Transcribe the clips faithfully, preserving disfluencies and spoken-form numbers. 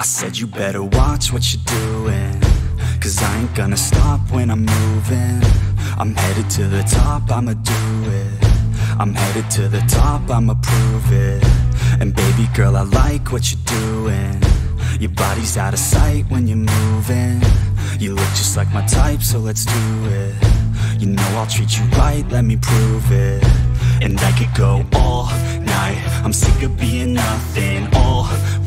I said you better watch what you're doing, cause I ain't gonna stop when I'm moving. I'm headed to the top, I'ma do it. I'm headed to the top, I'ma prove it. And baby girl, I like what you're doing. Your body's out of sight when you're moving. You look just like my type, so let's do it. You know I'll treat you right, let me prove it. And I could go all night, I'm sick of being nothing. All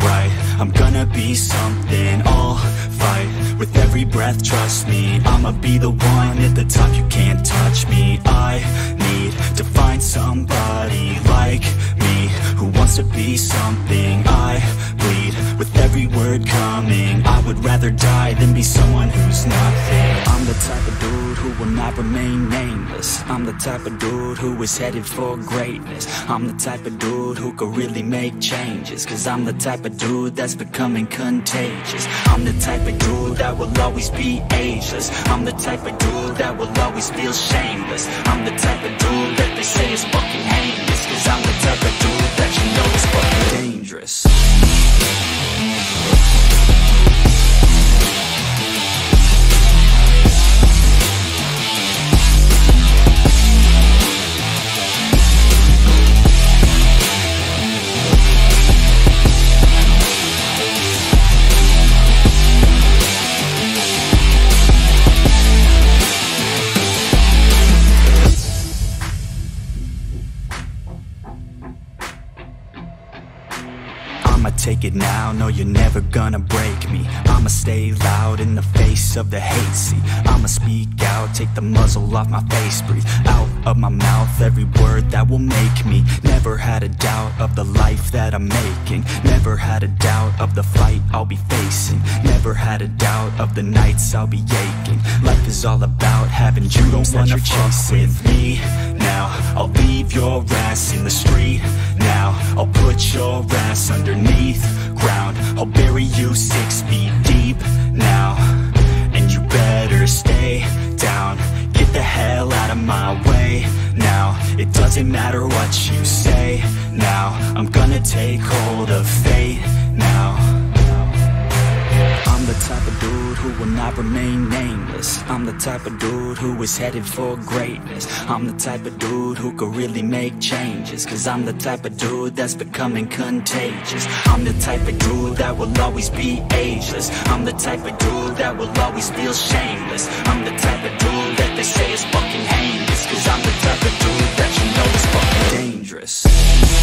right, I'm gonna be something. I'll fight with every breath, trust me. I'ma be the one at the top, you can't touch me. I need to find somebody like me, who wants to be something. I bleed with every word coming. I would rather die than be someone who's nothing. I'm the type of dude who will not remain nameless. I'm the type of dude who is headed for greatness. I'm the type of dude who could really make changes, cause I'm the type of dude that's becoming contagious. I'm the type of dude that will always be ageless. I'm the type of dude that will always feel shameless. I'm the type of dude that they say is fucking heinous, cause I'm the type of dude that you know is fucking dangerous. Take it now, no, you're never gonna break me. I'ma stay loud in the face of the hate, see. I'ma speak out, take the muzzle off my face, breathe out of my mouth every word that will make me. Never had a doubt of the life that I'm making. Never had a doubt of the fight I'll be facing. Never had a doubt of the nights I'll be aching. Life is all about having dreams that you're chasing. With me now, I'll leave your ass in the street now. I'll put your ass underneath ground, I'll bury you six feet deep now. And you better stay down, get the hell out of my way now. It doesn't matter what you say now, I'm gonna take hold of fate now. I'm the type of dude who will not remain nameless. I'm the type of dude who is headed for greatness. I'm the type of dude who could really make changes, cause I'm the type of dude that's becoming contagious. I'm the type of dude that will always be ageless. I'm the type of dude that will always feel shameless. I'm the type of dude that they say is fucking heinous, cause I'm the type of dude that you know is fucking dangerous.